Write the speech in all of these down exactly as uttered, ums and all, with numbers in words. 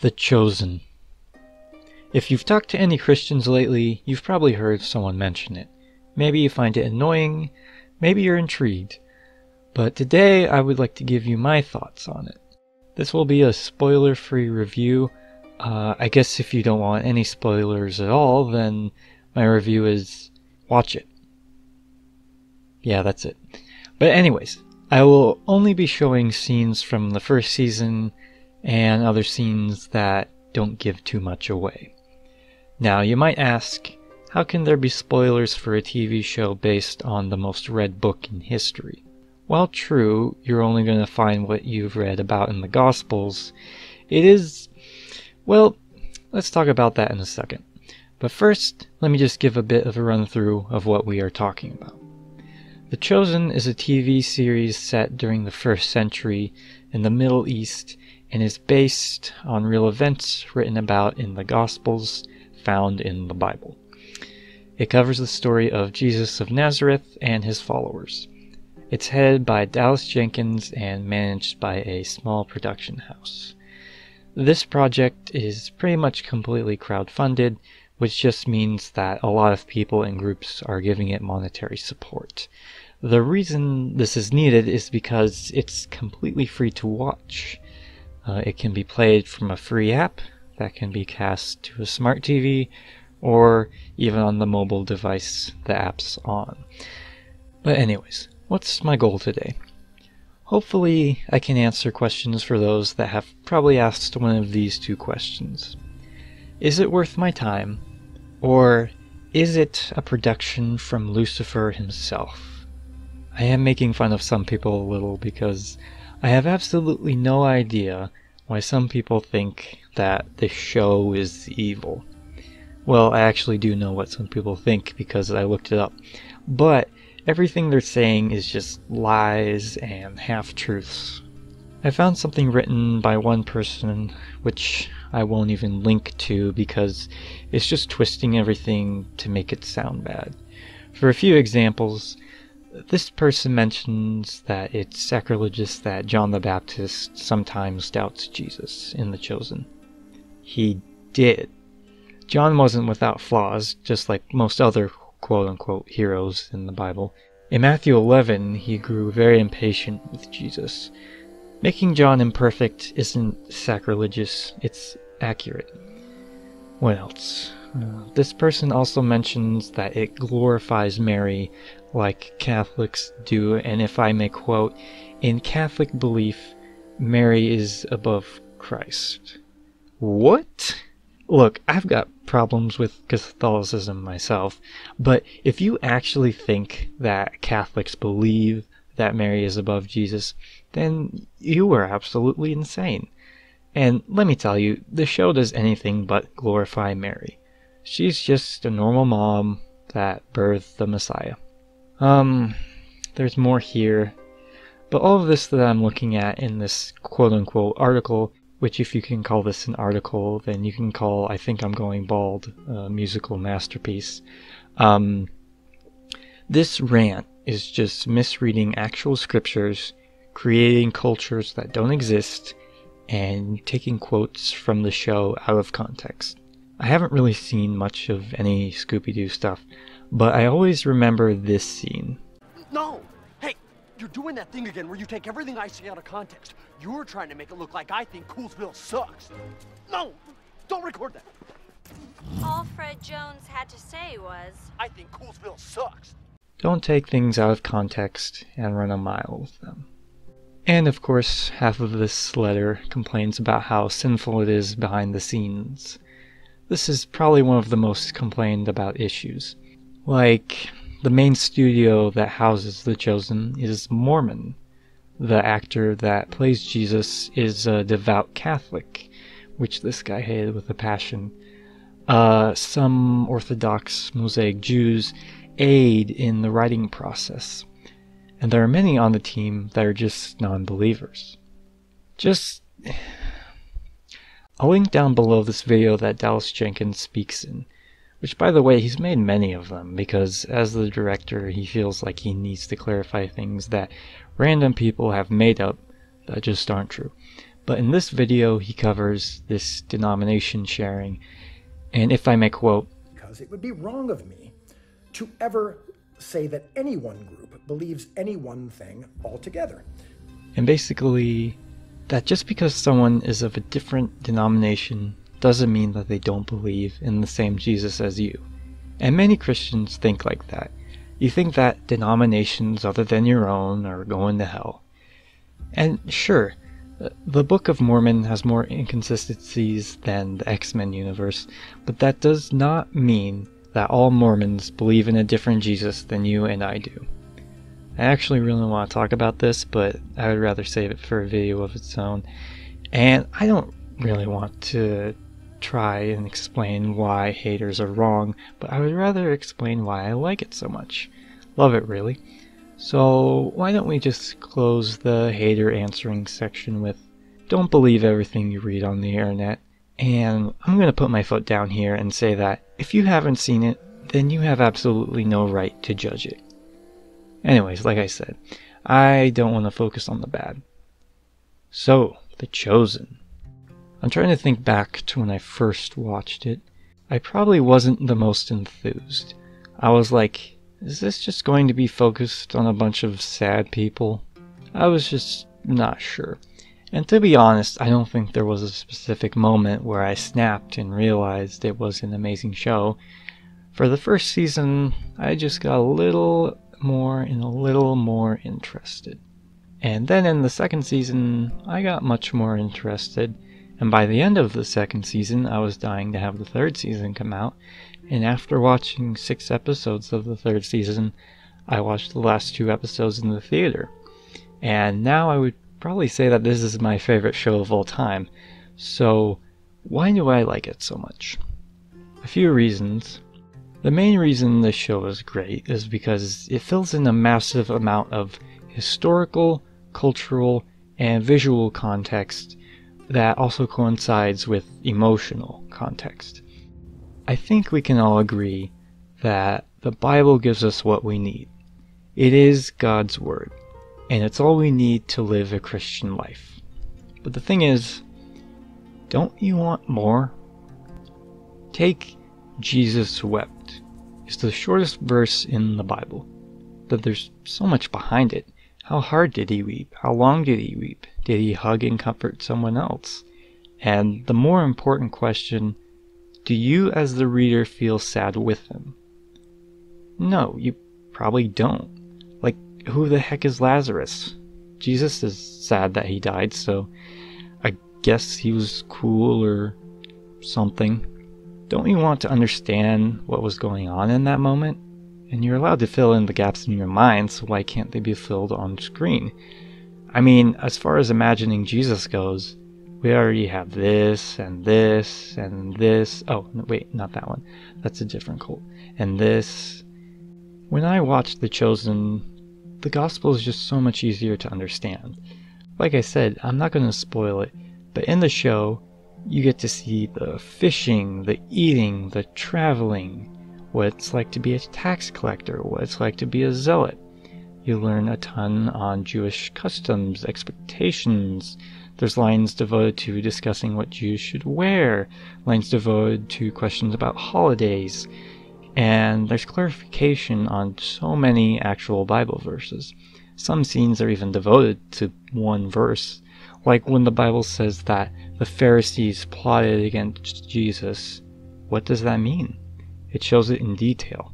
The Chosen. If you've talked to any Christians lately, you've probably heard someone mention it. Maybe you find it annoying, maybe you're intrigued. But today I would like to give you my thoughts on it. This will be a spoiler-free review. Uh, I guess if you don't want any spoilers at all, then my review is watch it. Yeah, that's it. But anyways, I will only be showing scenes from the first season and other scenes that don't give too much away. Now, you might ask, how can there be spoilers for a T V show based on the most read book in history? While true, you're only going to find what you've read about in the Gospels, it is... well, let's talk about that in a second. But first, let me just give a bit of a run-through of what we are talking about. The Chosen is a T V series set during the first century in the Middle East, and is based on real events written about in the Gospels found in the Bible. It covers the story of Jesus of Nazareth and his followers. It's headed by Dallas Jenkins and managed by a small production house. This project is pretty much completely crowdfunded, which just means that a lot of people and groups are giving it monetary support. The reason this is needed is because it's completely free to watch. Uh, it can be played from a free app that can be cast to a smart T V, or even on the mobile device the app's on. But anyways, what's my goal today? Hopefully I can answer questions for those that have probably asked one of these two questions. Is it worth my time, or is it a production from Lucifer himself? I am making fun of some people a little because I have absolutely no idea why some people think that this show is evil. Well, I actually do know what some people think because I looked it up. But everything they're saying is just lies and half-truths. I found something written by one person, which I won't even link to because it's just twisting everything to make it sound bad. For a few examples, this person mentions that it's sacrilegious that John the Baptist sometimes doubts Jesus in The Chosen. He did. John wasn't without flaws, just like most other quote-unquote heroes in the Bible. In Matthew eleven, he grew very impatient with Jesus. Making John imperfect isn't sacrilegious, it's accurate. What else? Uh, this person also mentions that it glorifies Mary like Catholics do, and if I may quote, in Catholic belief, Mary is above Christ. What? Look, I've got problems with Catholicism myself, but if you actually think that Catholics believe that Mary is above Jesus, then you are absolutely insane. And let me tell you, the show does anything but glorify Mary. She's just a normal mom that birthed the Messiah. Um, there's more here, but all of this that I'm looking at in this quote-unquote article, which if you can call this an article, then you can call I Think I'm Going Bald a musical masterpiece. Um, this rant is just misreading actual scriptures, creating cultures that don't exist, and taking quotes from the show out of context. I haven't really seen much of any Scooby-Doo stuff, but I always remember this scene. No! Hey, you're doing that thing again where you take everything I say out of context. You're trying to make it look like I think Coolsville sucks. No! Don't record that! All Fred Jones had to say was, I think Coolsville sucks. Don't take things out of context and run a mile with them. And of course, half of this letter complains about how sinful it is behind the scenes. This is probably one of the most complained about issues. Like, the main studio that houses The Chosen is Mormon. The actor that plays Jesus is a devout Catholic, which this guy hated with a passion. Uh, some Orthodox Mosaic Jews aid in the writing process. And there are many on the team that are just non-believers. Just... I'll link down below this video that Dallas Jenkins speaks in. Which, by the way, he's made many of them, because as the director, he feels like he needs to clarify things that random people have made up that just aren't true. But in this video, he covers this denomination sharing. And if I may quote, "Because it would be wrong of me to ever say that any one group believes any one thing altogether." And basically, that just because someone is of a different denomination doesn't mean that they don't believe in the same Jesus as you. And many Christians think like that. You think that denominations other than your own are going to hell. And sure, the Book of Mormon has more inconsistencies than the X-Men universe, but that does not mean that all Mormons believe in a different Jesus than you and I do. I actually really want to talk about this, but I would rather save it for a video of its own, and I don't really want to try and explain why haters are wrong, but I would rather explain why I like it so much. Love it, really. So why don't we just close the hater answering section with, don't believe everything you read on the internet. And I'm going to put my foot down here and say that if you haven't seen it, then you have absolutely no right to judge it. Anyways, like I said, I don't want to focus on the bad. So, The Chosen. I'm trying to think back to when I first watched it. I probably wasn't the most enthused. I was like, is this just going to be focused on a bunch of sad people? I was just not sure. And to be honest, I don't think there was a specific moment where I snapped and realized it was an amazing show. For the first season, I just got a little more and a little more interested. And then in the second season, I got much more interested. And by the end of the second season, I was dying to have the third season come out. And after watching six episodes of the third season, I watched the last two episodes in the theater. And now I would probably say that this is my favorite show of all time. So why do I like it so much? A few reasons. The main reason this show is great is because it fills in a massive amount of historical, cultural, and visual context that also coincides with emotional context. I think we can all agree that the Bible gives us what we need. It is God's Word, and it's all we need to live a Christian life. But the thing is, don't you want more? Take Jesus Wept. It's the shortest verse in the Bible, but there's so much behind it. How hard did he weep? How long did he weep? Did he hug and comfort someone else? And the more important question, do you as the reader feel sad with him? No, you probably don't. Like, who the heck is Lazarus? Jesus is sad that he died, so I guess he was cool or something. Don't you want to understand what was going on in that moment? And you're allowed to fill in the gaps in your mind, so why can't they be filled on screen? I mean, as far as imagining Jesus goes, we already have this, and this, and this. Oh, no, wait, not that one. That's a different cult. And this. When I watched The Chosen, the Gospel is just so much easier to understand. Like I said, I'm not going to spoil it, but in the show, you get to see the fishing, the eating, the traveling, what it's like to be a tax collector, what it's like to be a zealot. You learn a ton on Jewish customs, expectations. There's lines devoted to discussing what Jews should wear, lines devoted to questions about holidays, and there's clarification on so many actual Bible verses. Some scenes are even devoted to one verse, like when the Bible says that the Pharisees plotted against Jesus. What does that mean? It shows it in detail.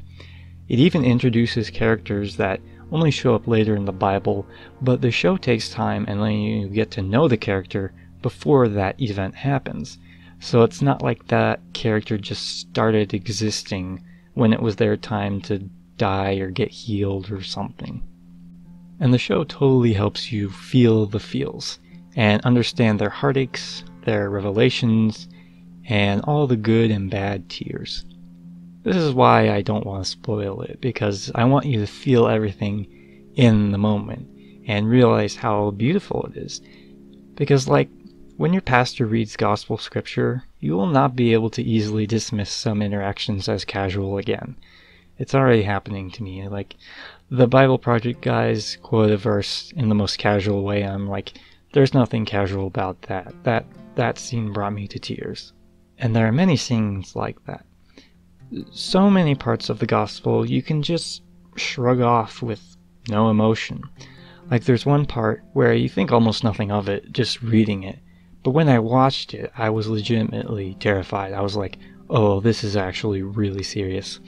It even introduces characters that only show up later in the Bible, but the show takes time and letting you get to know the character before that event happens. So it's not like that character just started existing when it was their time to die or get healed or something. And the show totally helps you feel the feels and understand their heartaches, their revelations, and all the good and bad tears. This is why I don't want to spoil it, because I want you to feel everything in the moment and realize how beautiful it is. Because, like, when your pastor reads gospel scripture, you will not be able to easily dismiss some interactions as casual again. It's already happening to me. Like, the Bible Project guys quote a verse in the most casual way. I'm like, There's nothing casual about that. That that scene brought me to tears. And there are many scenes like that. So many parts of the gospel you can just shrug off with no emotion. Like there's one part where you think almost nothing of it just reading it. But when I watched it, I was legitimately terrified. I was like, oh, this is actually really serious.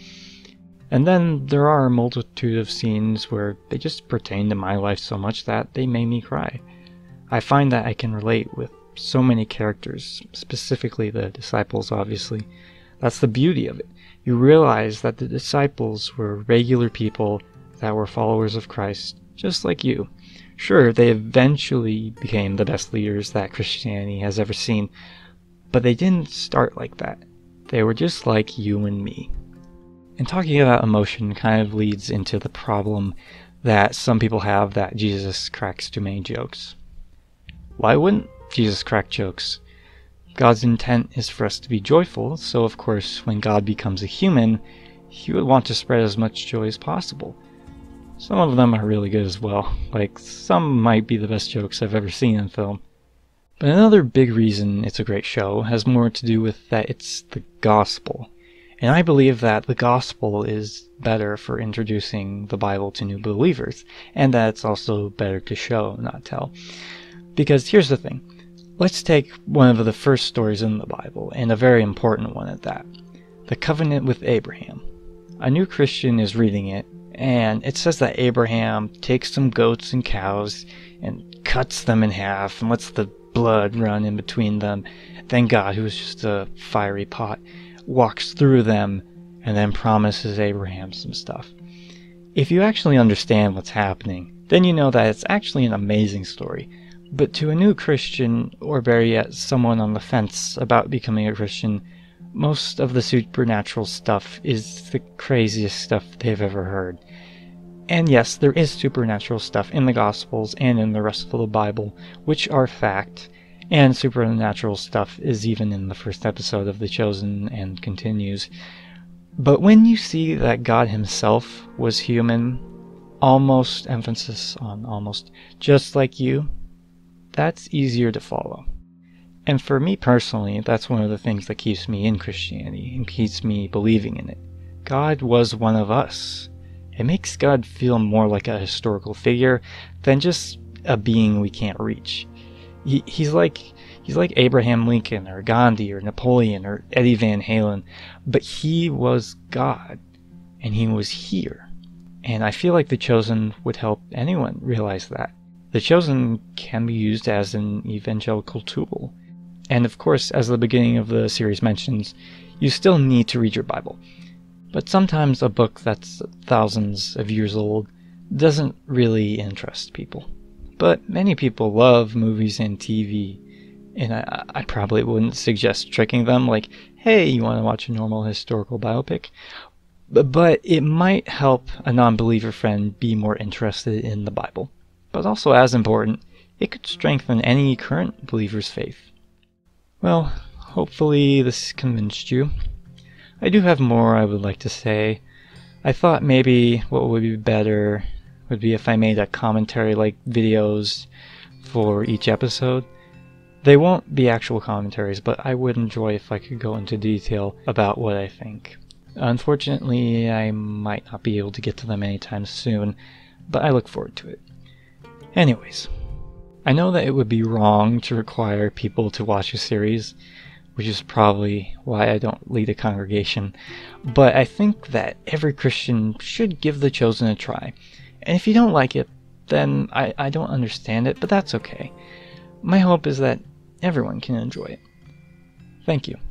And then there are a multitude of scenes where they just pertain to my life so much that they made me cry. I find that I can relate with so many characters, specifically the disciples, obviously. That's the beauty of it. You realize that the disciples were regular people that were followers of Christ, just like you. Sure, they eventually became the best leaders that Christianity has ever seen, but they didn't start like that. They were just like you and me. And talking about emotion kind of leads into the problem that some people have that Jesus cracks too many jokes. Why wouldn't Jesus crack jokes? God's intent is for us to be joyful, so of course when God becomes a human, he would want to spread as much joy as possible. Some of them are really good as well, like some might be the best jokes I've ever seen in film. But another big reason it's a great show has more to do with that it's the gospel. And I believe that the gospel is better for introducing the Bible to new believers, and that it's also better to show, not tell. Because here's the thing, let's take one of the first stories in the Bible, and a very important one at that. The Covenant with Abraham. A new Christian is reading it, and it says that Abraham takes some goats and cows and cuts them in half and lets the blood run in between them. Then God, who is just a fiery pot, walks through them and then promises Abraham some stuff. If you actually understand what's happening, then you know that it's actually an amazing story. But to a new Christian, or better yet, someone on the fence about becoming a Christian, most of the supernatural stuff is the craziest stuff they've ever heard. And yes, there is supernatural stuff in the Gospels and in the rest of the Bible, which are fact, and supernatural stuff is even in the first episode of The Chosen and continues. But when you see that God himself was human, almost, emphasis on almost, just like you, that's easier to follow. And for me personally, that's one of the things that keeps me in Christianity and keeps me believing in it. God was one of us. It makes God feel more like a historical figure than just a being we can't reach. He, he's like he's like Abraham Lincoln or Gandhi or Napoleon or Eddie Van Halen, but he was God and he was here. And I feel like The Chosen would help anyone realize that. The Chosen can be used as an evangelical tool. And of course, as the beginning of the series mentions, you still need to read your Bible. But sometimes a book that's thousands of years old doesn't really interest people. But many people love movies and T V, and I, I probably wouldn't suggest tricking them like, hey, you want to watch a normal historical biopic? But, but it might help a non-believer friend be more interested in the Bible. But also as important, it could strengthen any current believer's faith. Well, hopefully this convinced you. I do have more I would like to say. I thought maybe what would be better would be if I made a commentary-like videos for each episode. They won't be actual commentaries, but I would enjoy if I could go into detail about what I think. Unfortunately, I might not be able to get to them anytime soon, but I look forward to it. Anyways. I know that it would be wrong to require people to watch a series, which is probably why I don't lead a congregation, but I think that every Christian should give The Chosen a try. And if you don't like it, then I, I don't understand it, but that's okay. My hope is that everyone can enjoy it. Thank you.